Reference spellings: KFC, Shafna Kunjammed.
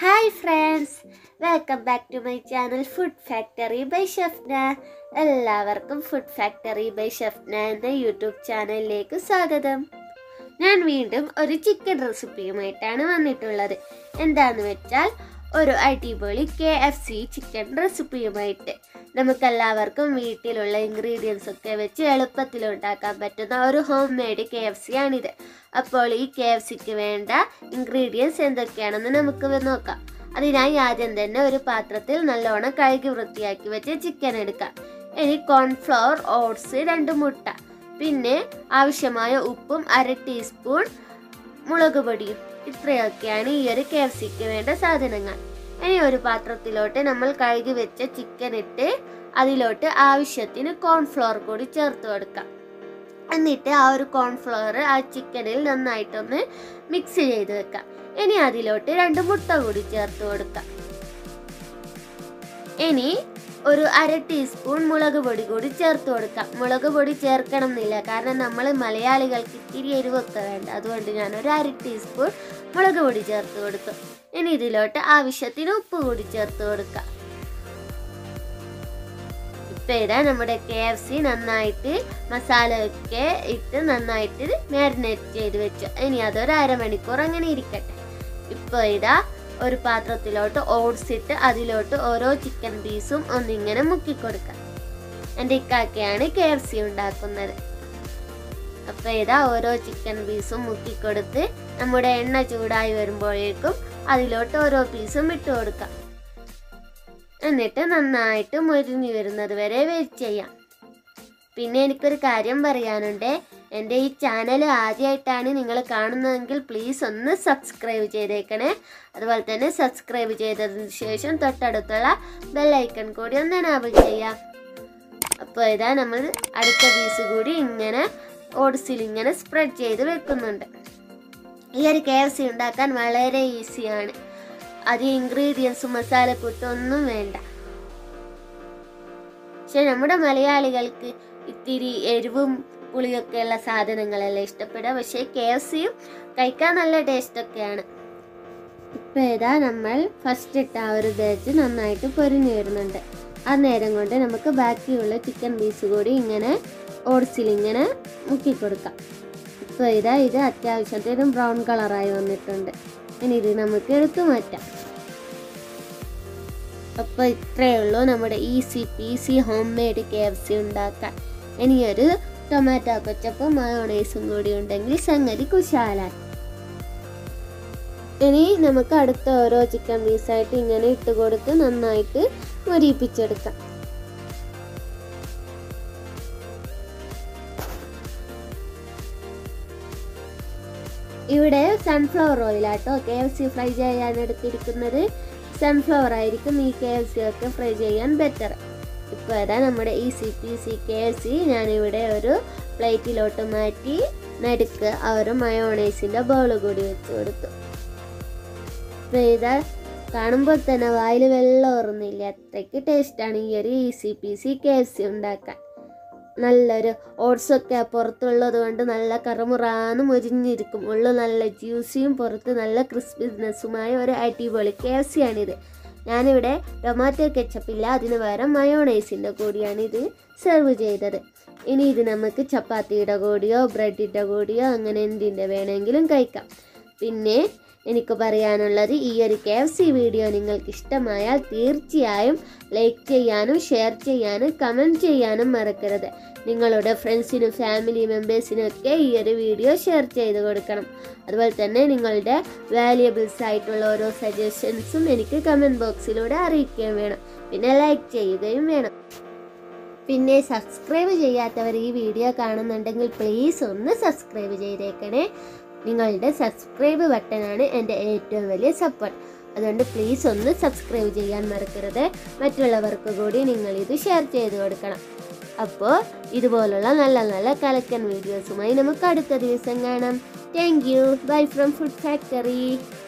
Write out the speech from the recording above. Hi friends, welcome back to my channel food factory by Shafna. എല്ലാവർക്കും food factory by Shafna എന്ന YouTube ചാനലിലേക്ക് സ്വാഗതം. ഞാൻ വീണ്ടും ഒരു ചിക്കൻ റെസിപ്പിയുമായിട്ടാണ് വന്നിട്ടുള്ളത്. എന്താണെന്ന് വെച്ചാൽ ഒരു അടിപൊളി KFC ചിക്കൻ റെസിപ്പിയുമായിട്ട്. നമുക്കെല്ലാവർക്കും വീട്ടിലുള്ള ഇൻഗ്രീഡിയൻസ് ഒക്കെ വെച്ച് എളുപ്പത്തിൽ ഉണ്ടാക്കാൻ പറ്റുന്ന ഒരു ഹോം മെയ്ഡ് KFC ആണിത്. അപ്പോൾ ഈ KFCക്ക് വേണ്ട ഇൻഗ്രീഡിയൻസ് എന്തൊക്കെയാണെന്ന് നമുക്ക് നോക്കാം. അതിനായി ആദ്യം തന്നെ ഒരു പാത്രത്തിൽ നല്ലോണം കഴുകി വൃത്തിയാക്കി വെച്ച് ചിക്കൻ എടുക്കാം. ഇനി കോൺഫ്ലവർ, ഓട്സ്, 2 മുട്ട, പിന്നെ ആവശ്യമായ ഉപ്പും 1/2 ടീസ്പൂൺ മുളക് പൊടിയും. ഇത്രയൊക്കെയാണ് ഈ ഒരു KFCക്ക് വേണ്ട സാധനങ്ങൾ. ഇനി ഒരു പാത്രത്തിലോട്ട് നമ്മൾ കഴുകി വെച്ച ചിക്കൻ ഇട്ട് അതിലോട്ട് ആവശ്യത്തിന് കോൺഫ്ലോർ കൂടി ചേർത്ത് കൊടുക്കാം. എന്നിട്ട് ആ ഒരു കോൺഫ്ലോർ ആ ചിക്കനിൽ നന്നായിട്ടൊന്ന് മിക്സ് ചെയ്ത് വെക്കാം. ഇനി അതിലോട്ട് 2 മുട്ട കൂടി ചേർത്ത് കൊടുക്കാം. ഇനി ഒരു 1/2 ടീസ്പൂൺ മുളക് പൊടി കൂടി ചേർത്ത് കൊടുക്കാം. മുളക് പൊടി ചേർക്കണം എന്നില്ല, കാരണം നമ്മൾ മലയാളികൾക്ക് ഇത്തിരി എരിവൊക്കെ വേണ്ട. അതുകൊണ്ട് ഞാനൊരു 1/2 ടീസ്പൂൺ മുളക് പൊടി ചേർത്ത് കൊടുത്തു. ഇനി ഇതിലോട്ട് ആവശ്യത്തിന് ഉപ്പ് കൂടി ചേർത്ത് കൊടുക്കാം. ഇപ്പം ഇതാ നമ്മുടെ KFC നന്നായിട്ട് മസാലയൊക്കെ ഇട്ട് നന്നായിട്ട് മാരിനേറ്റ് ചെയ്ത് വെച്ചു. ഇനി അതൊരു 1/2 മണിക്കൂർ അങ്ങനെ ഇരിക്കട്ടെ. ഇപ്പോൾ ഇതാ ഒരു പാത്രത്തിലോട്ട് ഓട്സ് ഇട്ട് അതിലോട്ട് ഓരോ ചിക്കൻ പീസും ഒന്നിങ്ങനെ മുക്കിക്കൊടുക്കാം. എൻ്റെ ഇക്കാക്കയാണ് KFC ഉണ്ടാക്കുന്നത്. അപ്പോൾ ഇതാ ഓരോ ചിക്കൻ പീസും മുക്കിക്കൊടുത്ത് നമ്മുടെ എണ്ണ ചൂടായി വരുമ്പോഴേക്കും അതിലോട്ട് ഓരോ പീസും ഇട്ട് കൊടുക്കാം. എന്നിട്ട് നന്നായിട്ട് മൊരിഞ്ഞു വരുന്നത് വരെ വെയിറ്റ് ചെയ്യാം. പിന്നെ എനിക്കൊരു കാര്യം പറയാനുണ്ട്. എൻ്റെ ഈ ചാനൽ ആദ്യമായിട്ടാണ് നിങ്ങൾ കാണുന്നതെങ്കിൽ പ്ലീസ് ഒന്ന് സബ്സ്ക്രൈബ് ചെയ്തേക്കണേ. അതുപോലെ തന്നെ സബ്സ്ക്രൈബ് ചെയ്തതിന് ശേഷം തൊട്ടടുത്തുള്ള ബെല്ലൈക്കൺ കൂടി ഒന്ന് എനേബിൾ ചെയ്യാം. അപ്പോൾ ഇതാ നമ്മൾ അടുത്ത പീസ് കൂടി ഇങ്ങനെ ഓട്സിൽ ഇങ്ങനെ സ്പ്രെഡ് ചെയ്ത് വെക്കുന്നുണ്ട്. ഈ ഒരു KFC ഉണ്ടാക്കാൻ വളരെ ഈസിയാണ്. അത് ഇൻഗ്രീഡിയൻസും മസാലക്കൂട്ടും ഒന്നും വേണ്ട. പക്ഷെ നമ്മുടെ മലയാളികൾക്ക് ഇത്തിരി എരിവും പുളിയൊക്കെയുള്ള സാധനങ്ങളെല്ലാം ഇഷ്ടപ്പെടുക. പക്ഷേ KFCയും കഴിക്കാൻ നല്ല ടേസ്റ്റൊക്കെയാണ്. ഇപ്പം ഏതാ നമ്മൾ ഫസ്റ്റ് ഇട്ട ആ ഒരു ബാച്ച് നന്നായിട്ട് പൊരിഞ്ഞു വരുന്നുണ്ട്. ആ നേരം കൊണ്ട് നമുക്ക് ബാക്കിയുള്ള ചിക്കൻ പീസ് കൂടി ഇങ്ങനെ ഓട്സിലിങ്ങനെ മുക്കിക്കൊടുക്കാം. ഇപ്പോൾ ഇതാ ഇത് അത്യാവശ്യത്തിന് ബ്രൗൺ കളറായി വന്നിട്ടുണ്ട്. ഇനി ഇത് നമുക്ക് എടുത്തു മാറ്റാം. അപ്പോൾ ഇത്രയേ ഉള്ളൂ നമ്മുടെ easy peasy home made KFC ഉണ്ടാക്കാൻ. ഇനിയൊരു ടൊമാറ്റോ കെച്ചപ്പും മയോണൈസും കൂടി ഉണ്ടെങ്കിൽ സംഗതി കുശാലായി. ഇനി നമുക്ക് അടുത്ത ഓരോ ചിക്കൻ പീസായിട്ട് ഇങ്ങനെ ഇട്ട് കൊടുത്ത് നന്നായിട്ട് മൊരിയിപ്പിച്ചെടുക്കാം. ഇവിടെ സൺഫ്ലവർ ഓയിലാട്ടോ KFC ഫ്രൈ ചെയ്യാൻ എടുത്തിരിക്കുന്നത്. സൺഫ്ലവർ ആയിരിക്കും ഈ KFC ഒക്കെ ഫ്രൈ ചെയ്യാൻ ബെറ്റർ. ഇപ്പോൾ അതാ നമ്മുടെ ഈസി പീസി KFC ഞാനിവിടെ ഒരു പ്ലേറ്റിലോട്ട് മാറ്റി നടുക്ക് ആ ഒരു മയോണൈസിൻ്റെ ബൗള് കൂടി വെച്ച് കൊടുത്തു. ഇപ്പോൾ ഇതാ കാണുമ്പോൾ തന്നെ വായിൽ വെള്ളം ഓർന്നില്ല, അത്രയ്ക്ക് ടേസ്റ്റാണ് ഈ ഒരു ഈസി പീസി KFC ഉണ്ടാക്കാൻ. നല്ലൊരു ഓട്സൊക്കെ പുറത്തുള്ളത് കൊണ്ട് നല്ല കറുമുറാനും ഒരിഞ്ഞിരിക്കും. ഉള്ളു നല്ല ജ്യൂസിയും പുറത്ത് നല്ല ക്രിസ്പിനെസ്സുമായ ഒരു അടിപൊളി KFC ആണിത്. ഞാനിവിടെ ടൊമാറ്റോ കെച്ചപ്പില്ല, അതിന് പകരം മയോണൈസിൻ്റെ കൂടിയാണ് ഇത് സെർവ് ചെയ്തത്. ഇനി ഇത് നമുക്ക് ചപ്പാത്തിയുടെ കൂടിയോ ബ്രെഡിൻ്റെ കൂടിയോ അങ്ങനെ എന്തിൻ്റെ വേണമെങ്കിലും കഴിക്കാം. പിന്നെ എനിക്ക് പറയാനുള്ളത്, ഈ ഒരു KFC വീഡിയോ നിങ്ങൾക്ക് ഇഷ്ടമായാൽ തീർച്ചയായും ലൈക്ക് ചെയ്യാനും ഷെയർ ചെയ്യാനും കമൻറ്റ് ചെയ്യാനും മറക്കരുത്. നിങ്ങളുടെ ഫ്രണ്ട്സിനും ഫാമിലി മെമ്പേഴ്സിനൊക്കെ ഈ ഒരു വീഡിയോ ഷെയർ ചെയ്ത് കൊടുക്കണം. അതുപോലെ തന്നെ നിങ്ങളുടെ വാല്യുബിൾസ് ആയിട്ടുള്ള ഓരോ സജഷൻസും എനിക്ക് കമൻറ്റ് ബോക്സിലൂടെ അറിയിക്കുകയും വേണം. പിന്നെ ലൈക്ക് ചെയ്യുകയും വേണം. പിന്നെ സബ്സ്ക്രൈബ് ചെയ്യാത്തവർ ഈ വീഡിയോ കാണുന്നുണ്ടെങ്കിൽ പ്ലീസ് ഒന്ന് സബ്സ്ക്രൈബ് ചെയ്തേക്കണേ. നിങ്ങളുടെ സബ്സ്ക്രൈബ് ബട്ടനാണ് എൻ്റെ ഏറ്റവും വലിയ സപ്പോർട്ട്. അതുകൊണ്ട് പ്ലീസ് ഒന്ന് സബ്സ്ക്രൈബ് ചെയ്യാൻ മറക്കരുത്. മറ്റുള്ളവർക്ക് കൂടി നിങ്ങളിത് ഷെയർ ചെയ്ത് കൊടുക്കണം. അപ്പോൾ ഇതുപോലുള്ള നല്ല നല്ല കളക്ഷൻ വീഡിയോസുമായി നമുക്ക് അടുത്ത ദിവസം കാണാം. Thank you. Bye from food factory.